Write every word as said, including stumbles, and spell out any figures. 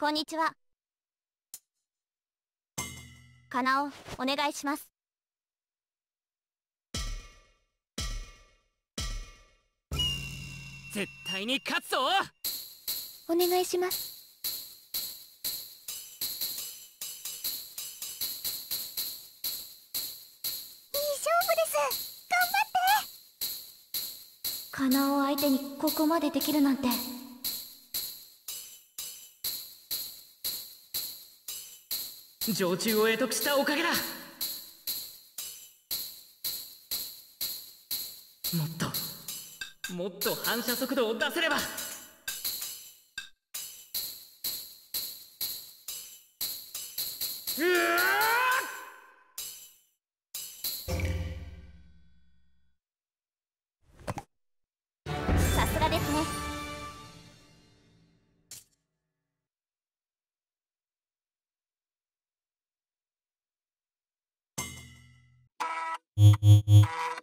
こんにちは。カナオ、お願いします。絶対に勝つぞ。お願いします。カナオ相手にここまでできるなんて。常駐を得得したおかげだ。もっともっと反射速度を出せれば。Thank you.